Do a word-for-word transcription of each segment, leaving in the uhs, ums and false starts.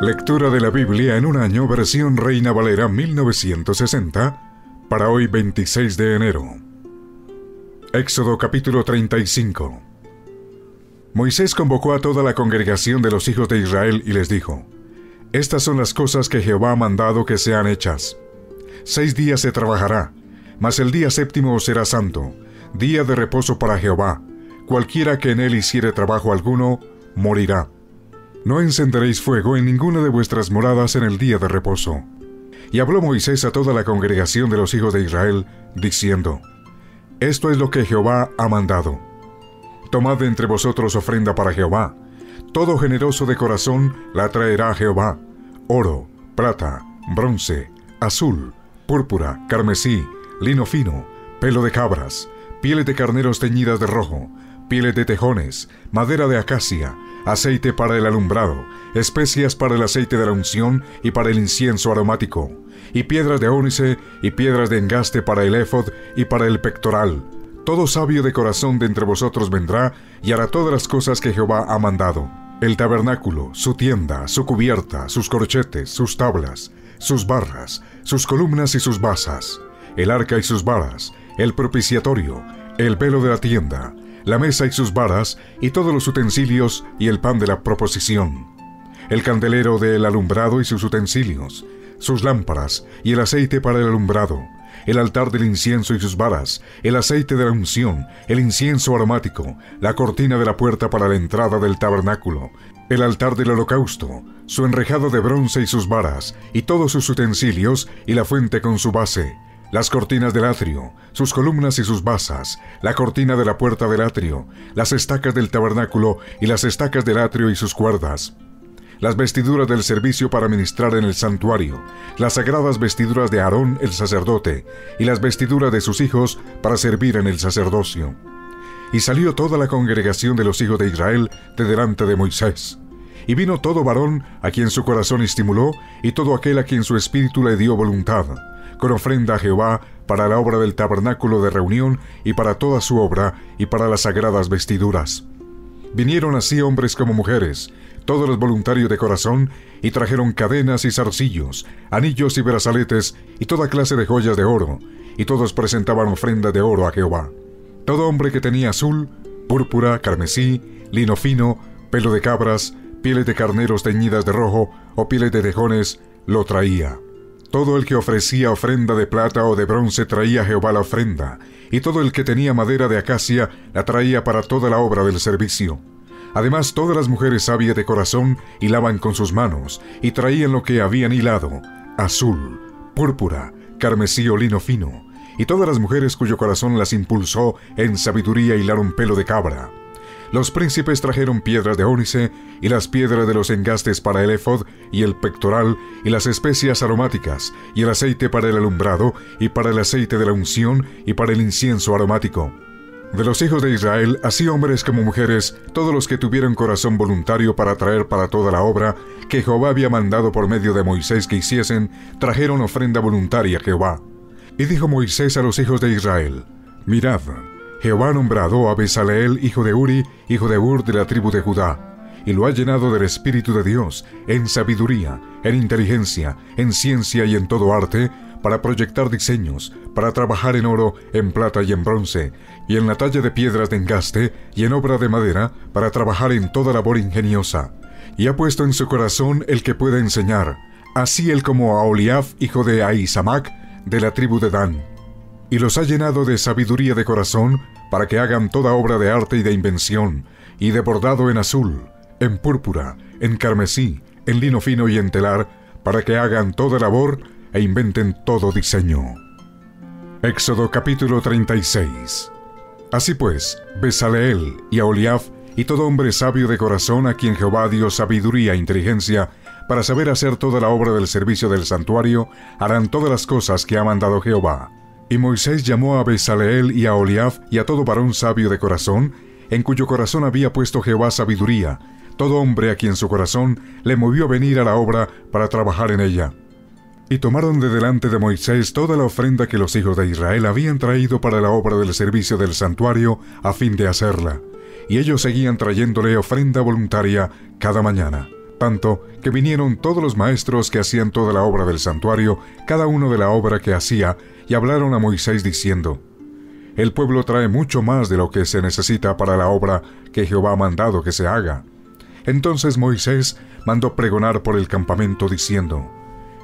Lectura de la Biblia en un año, versión Reina Valera mil novecientos sesenta, para hoy veintiséis de enero. Éxodo capítulo treinta y cinco. Moisés convocó a toda la congregación de los hijos de Israel y les dijo: Estas son las cosas que Jehová ha mandado que sean hechas. Seis días se trabajará, mas el día séptimo será santo, día de reposo para Jehová. Cualquiera que en él hiciere trabajo alguno, morirá. No encenderéis fuego en ninguna de vuestras moradas en el día de reposo. Y habló Moisés a toda la congregación de los hijos de Israel, diciendo: Esto es lo que Jehová ha mandado. Tomad de entre vosotros ofrenda para Jehová. Todo generoso de corazón la traerá a Jehová: oro, plata, bronce, azul, púrpura, carmesí, lino fino, pelo de cabras, pieles de carneros teñidas de rojo, pieles de tejones, madera de acacia, aceite para el alumbrado, especias para el aceite de la unción y para el incienso aromático, y piedras de ónice y piedras de engaste para el éfod y para el pectoral. Todo sabio de corazón de entre vosotros vendrá y hará todas las cosas que Jehová ha mandado: el tabernáculo, su tienda, su cubierta, sus corchetes, sus tablas, sus barras, sus columnas y sus basas, el arca y sus varas, el propiciatorio, el velo de la tienda, la mesa y sus varas, y todos los utensilios y el pan de la proposición, el candelero del alumbrado y sus utensilios, sus lámparas y el aceite para el alumbrado, el altar del incienso y sus varas, el aceite de la unción, el incienso aromático, la cortina de la puerta para la entrada del tabernáculo, el altar del holocausto, su enrejado de bronce y sus varas, y todos sus utensilios, y la fuente con su base, las cortinas del atrio, sus columnas y sus basas, la cortina de la puerta del atrio, las estacas del tabernáculo y las estacas del atrio y sus cuerdas, las vestiduras del servicio para ministrar en el santuario, las sagradas vestiduras de Aarón el sacerdote, y las vestiduras de sus hijos para servir en el sacerdocio. Y salió toda la congregación de los hijos de Israel de delante de Moisés. Y vino todo varón a quien su corazón estimuló, y todo aquel a quien su espíritu le dio voluntad, con ofrenda a Jehová para la obra del tabernáculo de reunión y para toda su obra y para las sagradas vestiduras. Vinieron así hombres como mujeres, todos los voluntarios de corazón, y trajeron cadenas y zarcillos, anillos y brazaletes y toda clase de joyas de oro, y todos presentaban ofrenda de oro a Jehová. Todo hombre que tenía azul, púrpura, carmesí, lino fino, pelo de cabras, pieles de carneros teñidas de rojo o pieles de tejones, lo traía. Todo el que ofrecía ofrenda de plata o de bronce traía a Jehová la ofrenda, y todo el que tenía madera de acacia la traía para toda la obra del servicio. Además, todas las mujeres sabias de corazón hilaban con sus manos, y traían lo que habían hilado: azul, púrpura, carmesí o lino fino, y todas las mujeres cuyo corazón las impulsó en sabiduría hilaron pelo de cabra. Los príncipes trajeron piedras de ónice y las piedras de los engastes para el éfod y el pectoral y las especias aromáticas y el aceite para el alumbrado y para el aceite de la unción y para el incienso aromático. De los hijos de Israel, así hombres como mujeres, todos los que tuvieron corazón voluntario para traer para toda la obra que Jehová había mandado por medio de Moisés que hiciesen, trajeron ofrenda voluntaria a Jehová. Y dijo Moisés a los hijos de Israel: Mirad, Jehová ha nombrado a Bezaleel, hijo de Uri, hijo de Ur de la tribu de Judá, y lo ha llenado del Espíritu de Dios, en sabiduría, en inteligencia, en ciencia y en todo arte, para proyectar diseños, para trabajar en oro, en plata y en bronce, y en la talla de piedras de engaste, y en obra de madera, para trabajar en toda labor ingeniosa. Y ha puesto en su corazón el que pueda enseñar, así él como a Oliaf, hijo de Aisamac, de la tribu de Dan. Y los ha llenado de sabiduría de corazón, para que hagan toda obra de arte y de invención, y de bordado en azul, en púrpura, en carmesí, en lino fino y en telar, para que hagan toda labor e inventen todo diseño. Éxodo capítulo treinta y seis. Así pues, Bezaleel y Aholiab, y todo hombre sabio de corazón a quien Jehová dio sabiduría e inteligencia, para saber hacer toda la obra del servicio del santuario, harán todas las cosas que ha mandado Jehová. Y Moisés llamó a Bezaleel y a Aholiab y a todo varón sabio de corazón, en cuyo corazón había puesto Jehová sabiduría, todo hombre a quien su corazón le movió a venir a la obra para trabajar en ella. Y tomaron de delante de Moisés toda la ofrenda que los hijos de Israel habían traído para la obra del servicio del santuario a fin de hacerla, y ellos seguían trayéndole ofrenda voluntaria cada mañana. tanto que vinieron todos los maestros que hacían toda la obra del santuario, cada uno de la obra que hacía, y hablaron a Moisés diciendo: «El pueblo trae mucho más de lo que se necesita para la obra que Jehová ha mandado que se haga». Entonces Moisés mandó pregonar por el campamento diciendo: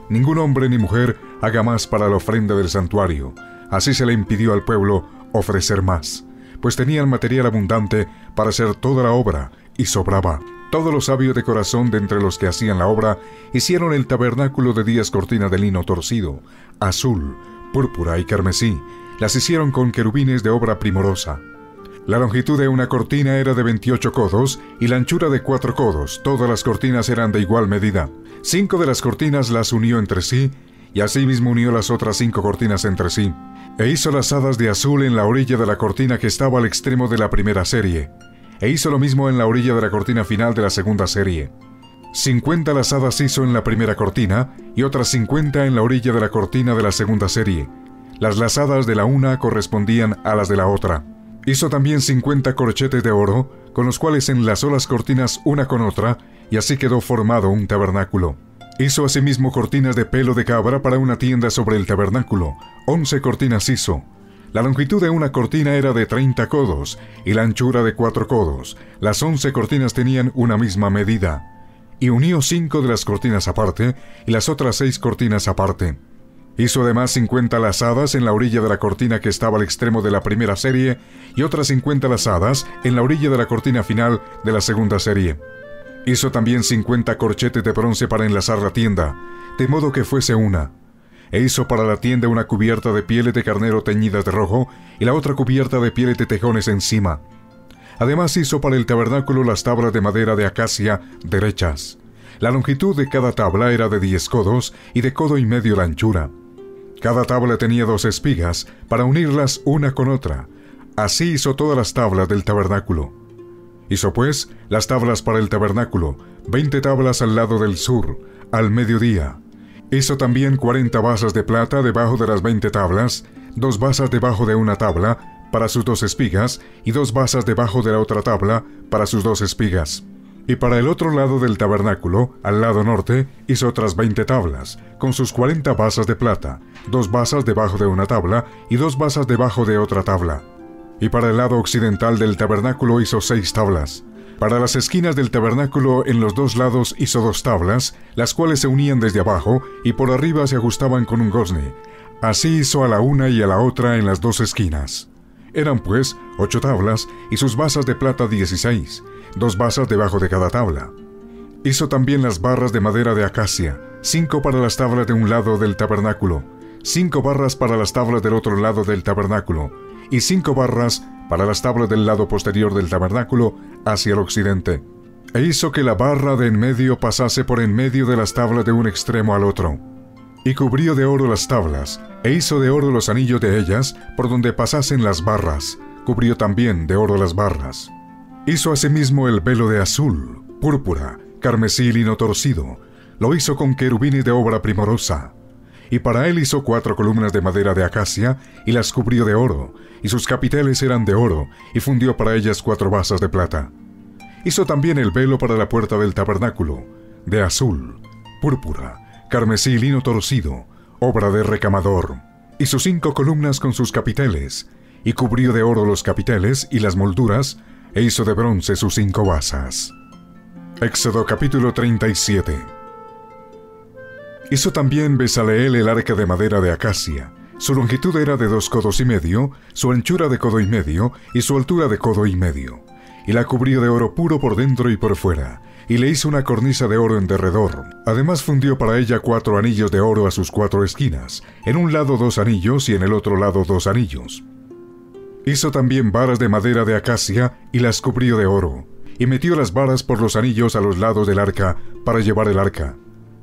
«Ningún hombre ni mujer haga más para la ofrenda del santuario». Así se le impidió al pueblo ofrecer más, pues tenían material abundante para hacer toda la obra, y sobraba. Todos los sabios de corazón de entre los que hacían la obra hicieron el tabernáculo de diez cortinas de lino torcido, azul, púrpura y carmesí. Las hicieron con querubines de obra primorosa. La longitud de una cortina era de veintiocho codos y la anchura de cuatro codos. Todas las cortinas eran de igual medida. Cinco de las cortinas las unió entre sí, y asimismo unió las otras cinco cortinas entre sí. E hizo lazadas de azul en la orilla de la cortina que estaba al extremo de la primera serie. E hizo lo mismo en la orilla de la cortina final de la segunda serie. cincuenta lazadas hizo en la primera cortina, y otras cincuenta en la orilla de la cortina de la segunda serie. Las lazadas de la una correspondían a las de la otra. Hizo también cincuenta corchetes de oro, con los cuales enlazó las cortinas una con otra, y así quedó formado un tabernáculo. Hizo asimismo cortinas de pelo de cabra para una tienda sobre el tabernáculo. Once cortinas hizo. La longitud de una cortina era de treinta codos, y la anchura de cuatro codos. Las once cortinas tenían una misma medida. Y unió cinco de las cortinas aparte, y las otras seis cortinas aparte. Hizo además cincuenta lazadas en la orilla de la cortina que estaba al extremo de la primera serie, y otras cincuenta lazadas en la orilla de la cortina final de la segunda serie. Hizo también cincuenta corchetes de bronce para enlazar la tienda, de modo que fuese una. E hizo para la tienda una cubierta de pieles de carnero teñidas de rojo, y la otra cubierta de pieles de tejones encima. Además hizo para el tabernáculo las tablas de madera de acacia derechas. La longitud de cada tabla era de diez codos, y de codo y medio la anchura. Cada tabla tenía dos espigas, para unirlas una con otra. Así hizo todas las tablas del tabernáculo. Hizo pues las tablas para el tabernáculo, veinte tablas al lado del sur, al mediodía. Hizo también cuarenta basas de plata debajo de las veinte tablas, dos basas debajo de una tabla, para sus dos espigas, y dos basas debajo de la otra tabla, para sus dos espigas. Y para el otro lado del tabernáculo, al lado norte, hizo otras veinte tablas, con sus cuarenta basas de plata, dos basas debajo de una tabla y dos basas debajo de otra tabla. Y para el lado occidental del tabernáculo hizo seis tablas. Para las esquinas del tabernáculo en los dos lados hizo dos tablas, las cuales se unían desde abajo y por arriba se ajustaban con un gozne. Así hizo a la una y a la otra en las dos esquinas. Eran pues ocho tablas y sus basas de plata dieciséis, dos basas debajo de cada tabla. Hizo también las barras de madera de acacia, cinco para las tablas de un lado del tabernáculo, cinco barras para las tablas del otro lado del tabernáculo, y cinco barras para las tablas del lado posterior del tabernáculo hacia el occidente. E hizo que la barra de en medio pasase por en medio de las tablas de un extremo al otro. Y cubrió de oro las tablas, e hizo de oro los anillos de ellas, por donde pasasen las barras. Cubrió también de oro las barras. Hizo asimismo el velo de azul, púrpura, carmesí y lino torcido. Lo hizo con querubines de obra primorosa. Y para él hizo cuatro columnas de madera de acacia, y las cubrió de oro, y sus capiteles eran de oro, y fundió para ellas cuatro basas de plata. Hizo también el velo para la puerta del tabernáculo, de azul, púrpura, carmesí y lino torcido, obra de recamador. Hizo cinco columnas con sus capiteles, y cubrió de oro los capiteles y las molduras, e hizo de bronce sus cinco basas. Éxodo capítulo treinta y siete. Hizo también Bezaleel el arca de madera de acacia. Su longitud era de dos codos y medio, su anchura de codo y medio, y su altura de codo y medio. Y la cubrió de oro puro por dentro y por fuera, y le hizo una cornisa de oro en derredor. Además fundió para ella cuatro anillos de oro a sus cuatro esquinas, en un lado dos anillos y en el otro lado dos anillos. Hizo también varas de madera de acacia, y las cubrió de oro, y metió las varas por los anillos a los lados del arca, para llevar el arca.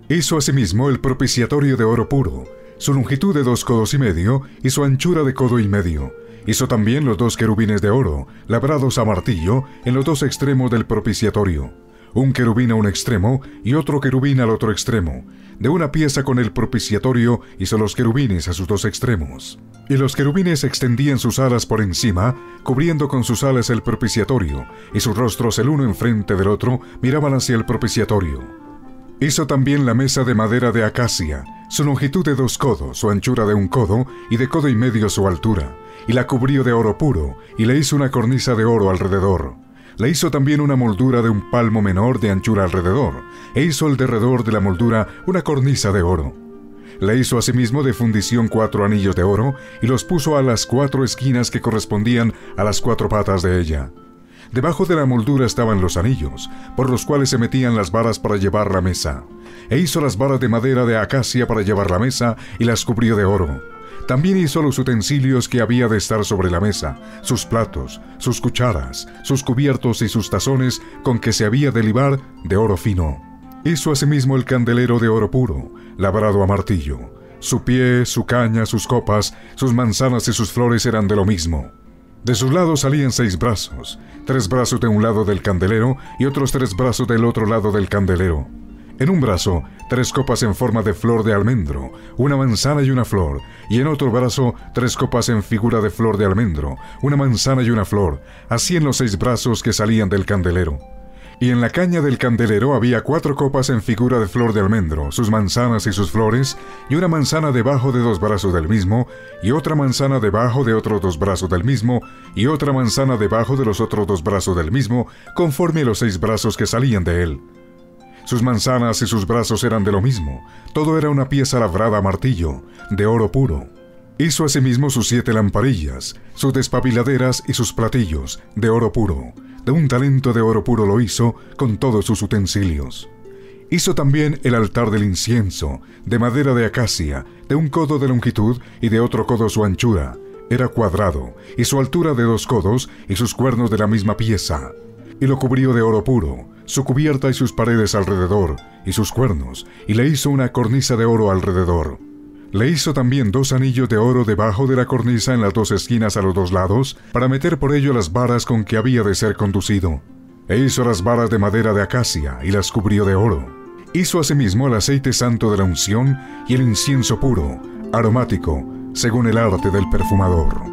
Hizo asimismo el propiciatorio de oro puro, su longitud de dos codos y medio, y su anchura de codo y medio. Hizo también los dos querubines de oro, labrados a martillo, en los dos extremos del propiciatorio. Un querubín a un extremo, y otro querubín al otro extremo. De una pieza con el propiciatorio hizo los querubines a sus dos extremos. Y los querubines extendían sus alas por encima, cubriendo con sus alas el propiciatorio, y sus rostros el uno enfrente del otro miraban hacia el propiciatorio. Hizo también la mesa de madera de acacia, su longitud de dos codos, su anchura de un codo, y de codo y medio su altura, y la cubrió de oro puro, y le hizo una cornisa de oro alrededor. Le hizo también una moldura de un palmo menor de anchura alrededor, e hizo alrededor de la moldura una cornisa de oro. Le hizo asimismo de fundición cuatro anillos de oro, y los puso a las cuatro esquinas que correspondían a las cuatro patas de ella. Debajo de la moldura estaban los anillos, por los cuales se metían las varas para llevar la mesa. E hizo las varas de madera de acacia para llevar la mesa, y las cubrió de oro. También hizo los utensilios que había de estar sobre la mesa, sus platos, sus cucharas, sus cubiertos y sus tazones con que se había de libar de oro fino. Hizo asimismo el candelero de oro puro, labrado a martillo. Su pie, su caña, sus copas, sus manzanas y sus flores eran de lo mismo. De sus lados salían seis brazos, tres brazos de un lado del candelero y otros tres brazos del otro lado del candelero. En un brazo, tres copas en forma de flor de almendro, una manzana y una flor, y en otro brazo, tres copas en figura de flor de almendro, una manzana y una flor, así en los seis brazos que salían del candelero. Y en la caña del candelero había cuatro copas en figura de flor de almendro, sus manzanas y sus flores, y una manzana debajo de dos brazos del mismo, y otra manzana debajo de otros dos brazos del mismo, y otra manzana debajo de los otros dos brazos del mismo, conforme a los seis brazos que salían de él. Sus manzanas y sus brazos eran de lo mismo, todo era una pieza labrada a martillo, de oro puro. Hizo asimismo sus siete lamparillas, sus despabiladeras y sus platillos, de oro puro. De un talento de oro puro lo hizo, con todos sus utensilios. Hizo también el altar del incienso, de madera de acacia, de un codo de longitud y de otro codo su anchura. Era cuadrado, y su altura de dos codos, y sus cuernos de la misma pieza. Y lo cubrió de oro puro, su cubierta y sus paredes alrededor, y sus cuernos, y le hizo una cornisa de oro alrededor. Le hizo también dos anillos de oro debajo de la cornisa en las dos esquinas a los dos lados, para meter por ello las varas con que había de ser conducido. E hizo las varas de madera de acacia, y las cubrió de oro. Hizo asimismo el aceite santo de la unción y el incienso puro, aromático, según el arte del perfumador.